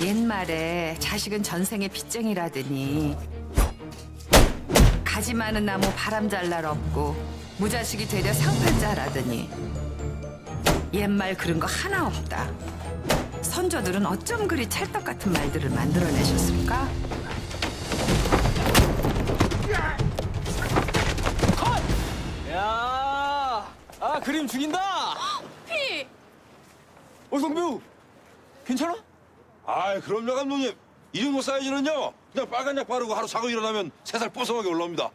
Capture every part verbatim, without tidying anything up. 옛말에 자식은 전생의 빚쟁이라더니 가지 많은 나무 바람 잘 날 없고 무자식이 되려 상팔자라더니 옛말 그런 거 하나 없다. 선조들은 어쩜 그리 찰떡 같은 말들을 만들어내셨을까? 컷! 야, 아 그림 죽인다. 피. 어 성병, 괜찮아? 아 그럼요 감독님. 이 정도 사이즈는요 그냥 빨간 약 바르고 하루 자고 일어나면 세 살 뽀송하게 올라옵니다.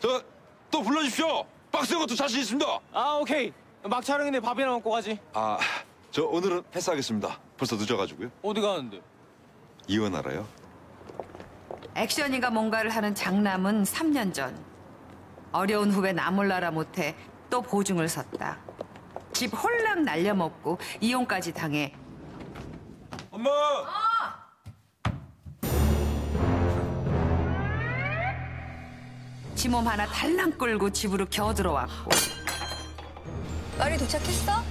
저 또 불러주십시오. 박스인 것도 자신 있습니다. 아 오케이. 막 촬영인데 밥이나 먹고 가지. 아. 저 오늘은 패스하겠습니다. 벌써 늦어가지고요. 어디 가는데? 이원 알아요? 액션이가 뭔가를 하는 장남은 삼 년 전 어려운 후배 나몰라라 못해 또 보증을 섰다. 집 홀랑 날려먹고 이혼까지 당해. 엄마! 어! 지 몸 하나 달랑 끌고 집으로 겨우 들어왔고. 빨리 도착했어?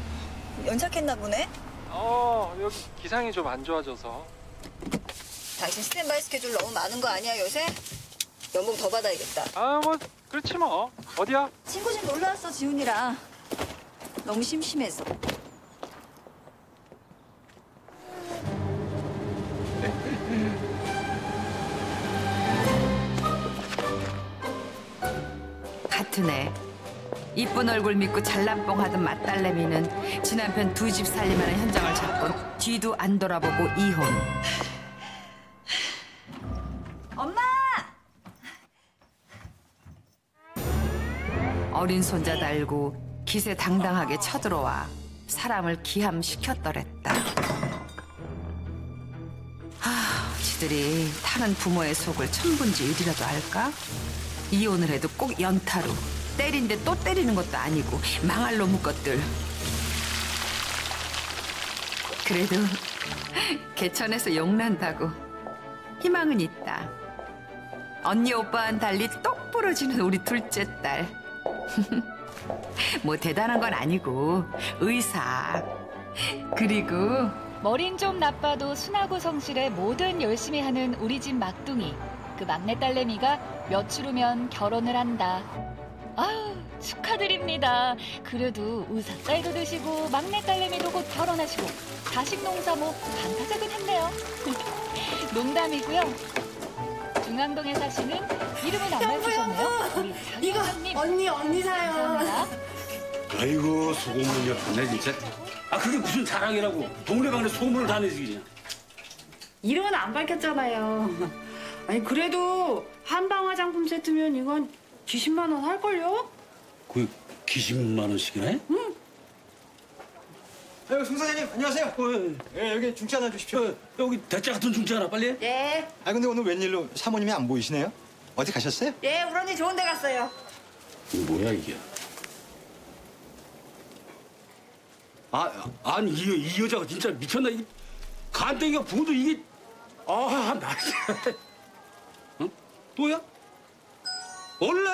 연착했나 보네? 어, 여기 기상이 좀 안 좋아져서. 당신 스탠바이 스케줄 너무 많은 거 아니야, 요새? 연봉 더 받아야겠다. 아, 뭐 그렇지 뭐. 어디야? 친구 집 놀러 왔어, 지훈이랑. 너무 심심해서. 같은 애. 이쁜 얼굴 믿고 잘난뽕 하던 맞딸내미는 지 남편 두 집 살림하는 현장을 잡고 뒤도 안 돌아보고 이혼. 엄마! 어린 손자 달고 기세당당하게 쳐들어와 사람을 기함시켰더랬다. 아, 지들이 타는 부모의 속을 천분지 일이라도 알까? 이혼을 해도 꼭 연타로. 때린데 또 때리는 것도 아니고 망할 놈의 것들. 그래도 개천에서 욕난다고 희망은 있다. 언니 오빠와는 달리 똑 부러지는 우리 둘째 딸. 뭐 대단한 건 아니고 의사. 그리고 머린 좀 나빠도 순하고 성실해 뭐든 열심히 하는 우리 집 막둥이. 그 막내 딸내미가 며칠 후면 결혼을 한다. 아유, 축하드립니다. 그래도 의사 딸도 되시고 막내 딸내미도 곧 결혼하시고 자식 농사 뭐 반타작은 했네요. 농담이고요. 중앙동에 사시는 이름은 안 밝히셨네요. 우리 장현님 언니 언니 사요. 감사합니다. 아이고 소고문이야. 내 진짜. 아 그게 무슨 자랑이라고. 동네방네 소문을 다 내지 그냥. 이름은 안 밝혔잖아요. 아니 그래도 한방 화장품 세트면 이건. 기십만 원 할걸요? 그 기십만 원씩이나 해? 응. 송 사장님 안녕하세요. 예, 어, 여기 중짜 하나 주십시오. 어, 여기 대짜 같은 중짜 하나 빨리. 예. 아 근데 오늘 웬일로 사모님이 안 보이시네요? 어디 가셨어요? 예, 우리 언니 좋은 데 갔어요. 뭐야 이게? 아, 아니 이, 이 여자가 진짜 미쳤나? 이 간땡이가 부어도 이게 아, 나. 응? 또야? 원래?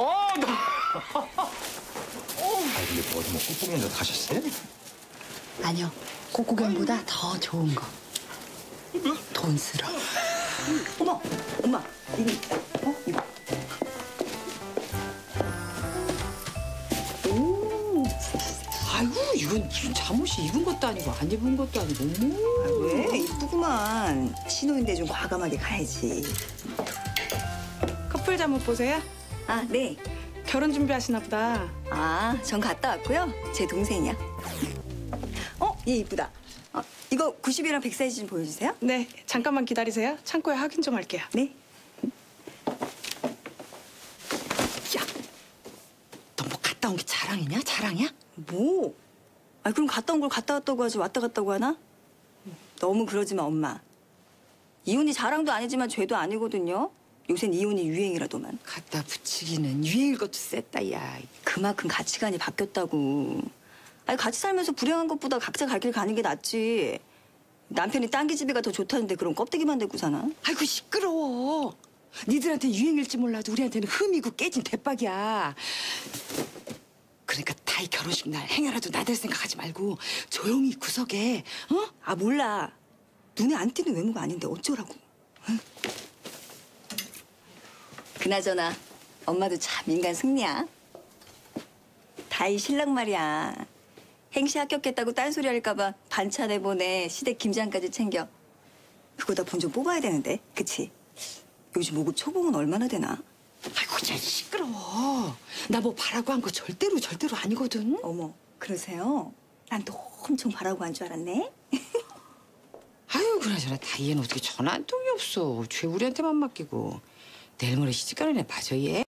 어, 나. 아, 근데 뭐 어디 뭐 꾹꾹이라도 가셨어요? 아니요, 꾹꾹이보다 더 좋은 거. 돈스러워. 어머, 엄마, 이거, 어, 이거. 오, 아이고 이건 무슨 잠옷이 입은 것도 아니고 안 입은 것도 아니고. 아, 왜? 이쁘구만. 신혼인데 좀 과감하게 가야지. 커플 잠옷 보세요? 아, 네. 결혼 준비하시나 보다. 아, 전 갔다 왔고요. 제 동생이야. 어, 얘 이쁘다. 어, 이거 구십이랑 백 사이즈 좀 보여주세요. 네, 잠깐만 기다리세요. 창고에 확인 좀 할게요. 네. 야, 너 뭐 갔다 온 게 자랑이냐? 자랑이야? 뭐? 아, 그럼 갔다 온 걸 갔다 왔다고 하지 왔다 갔다고 하나? 너무 그러지 마, 엄마. 이혼이 자랑도 아니지만 죄도 아니거든요. 요새는 이혼이 유행이라도만. 갖다 붙이기는 유행일 것도 셌다, 야. 그만큼 가치관이 바뀌었다고. 아니, 같이 살면서 불행한 것보다 각자 갈 길 가는 게 낫지. 남편이 딴기집애가 더 좋다는데 그런 껍데기만 대고 사나? 아이고, 시끄러워. 니들한테 유행일지 몰라도 우리한테는 흠이고 깨진 대박이야. 그러니까 다이 결혼식 날 행여라도 나댈 생각하지 말고 조용히 구석에, 어? 아, 몰라. 눈에 안 띄는 외모가 아닌데 어쩌라고. 응? 그나저나 엄마도 참 인간 승리야. 다이 신랑 말이야. 행시 합격했다고 딴소리 할까봐 반차 내보내 시댁 김장까지 챙겨. 그거 다 본전 뽑아야 되는데, 그치? 요즘 모급 초봉은 얼마나 되나? 아이고, 참 시끄러워. 나 뭐 바라고 한 거 절대로 절대로 아니거든. 어머, 그러세요? 난 또 엄청 바라고 한 줄 알았네. 아유, 그나저나 다이애는 어떻게 전화 한 통이 없어. 죄 우리한테만 맡기고. 내일 모레 시집가는 애 봐줘, 얘.